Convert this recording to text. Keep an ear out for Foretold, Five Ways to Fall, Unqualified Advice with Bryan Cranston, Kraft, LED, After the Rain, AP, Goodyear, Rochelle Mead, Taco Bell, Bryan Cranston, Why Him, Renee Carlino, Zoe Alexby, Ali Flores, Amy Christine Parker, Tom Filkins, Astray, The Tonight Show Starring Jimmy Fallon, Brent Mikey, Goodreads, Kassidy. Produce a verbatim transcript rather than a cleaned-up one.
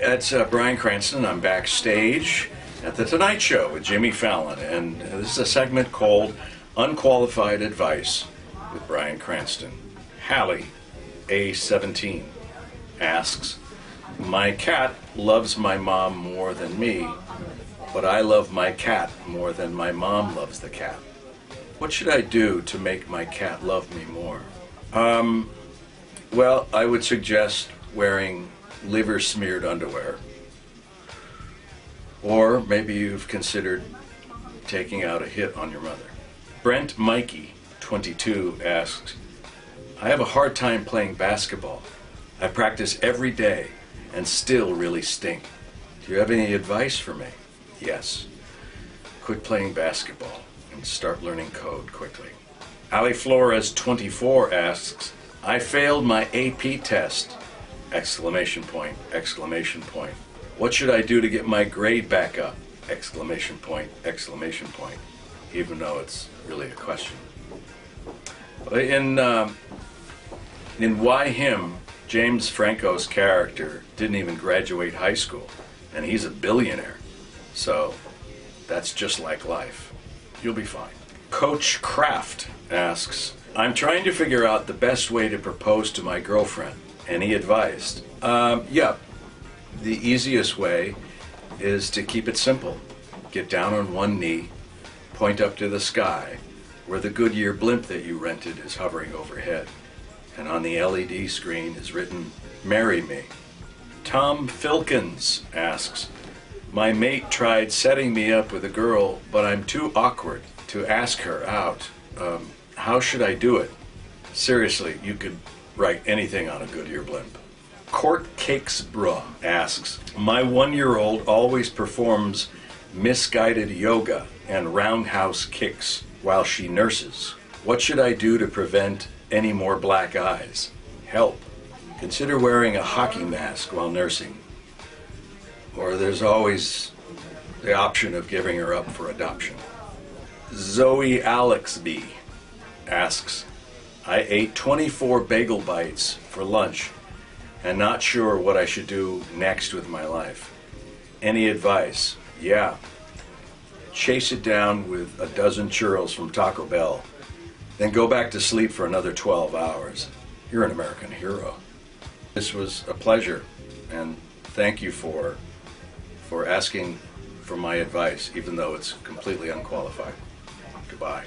that's uh, Bryan Cranston. I'm backstage at The Tonight Show with Jimmy Fallon, and this is a segment called Unqualified Advice with Bryan Cranston. Hallie, age seventeen, asks, my cat loves my mom more than me, but I love my cat more than my mom loves the cat. What should I do to make my cat love me more? Um, well, I would suggest wearing liver-smeared underwear. Or maybe you've considered taking out a hit on your mother. Brent Mikey, twenty-two, asks, I have a hard time playing basketball. I practice every day and still really stink. Do you have any advice for me? Yes. Quit playing basketball and start learning code quickly. Ali Flores, twenty-four, asks, I failed my A P test! Exclamation point, exclamation point. What should I do to get my grade back up? Exclamation point, exclamation point. Even though it's really a question. In, um, in Why Him, James Franco's character didn't even graduate high school, and he's a billionaire. So that's just like life. You'll be fine. Coach Kraft asks, I'm trying to figure out the best way to propose to my girlfriend. Any advice? Um, yeah, the easiest way is to keep it simple. Get down on one knee, point up to the sky, where the Goodyear blimp that you rented is hovering overhead. And on the L E D screen is written, marry me. Tom Filkins asks, my mate tried setting me up with a girl, but I'm too awkward to ask her out. Um, how should I do it? Seriously, you could write anything on a Goodyear blimp. Court Cakes Bruh asks, my one-year-old always performs misguided yoga and roundhouse kicks while she nurses. What should I do to prevent any more black eyes? Help. Consider wearing a hockey mask while nursing. Or there's always the option of giving her up for adoption. Zoe Alexby asks, I ate twenty-four bagel bites for lunch and not sure what I should do next with my life. Any advice? Yeah. Chase it down with a dozen churros from Taco Bell, then go back to sleep for another twelve hours. You're an American hero. This was a pleasure, and thank you for, for asking for my advice, even though it's completely unqualified. Goodbye.